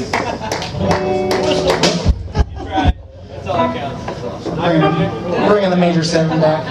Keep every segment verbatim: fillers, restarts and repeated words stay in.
You tried. That's all that counts. Bringing, bringing the major seven back.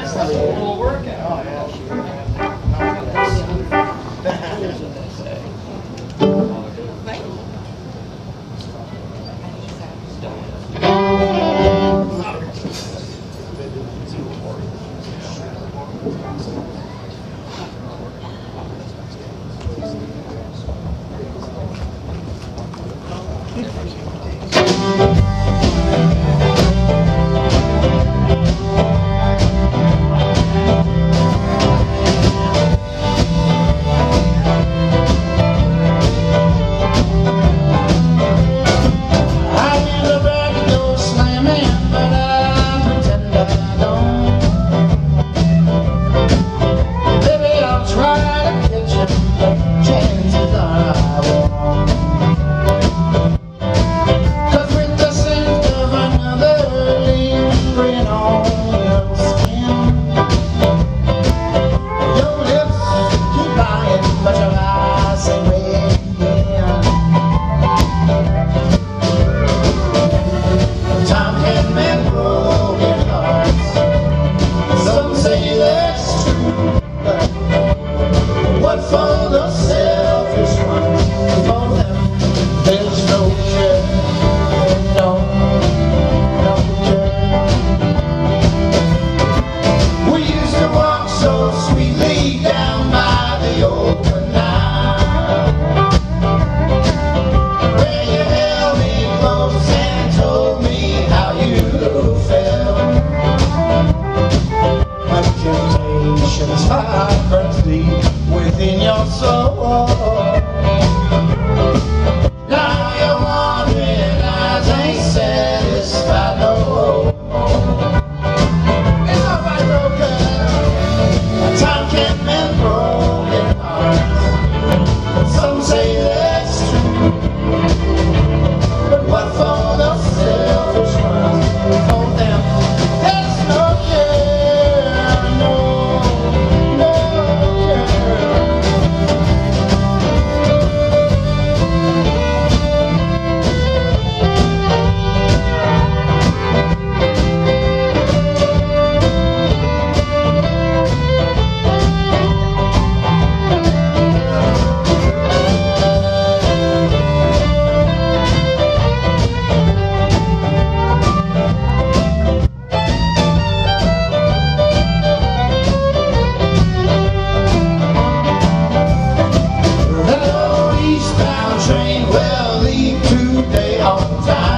Train will leave today on time.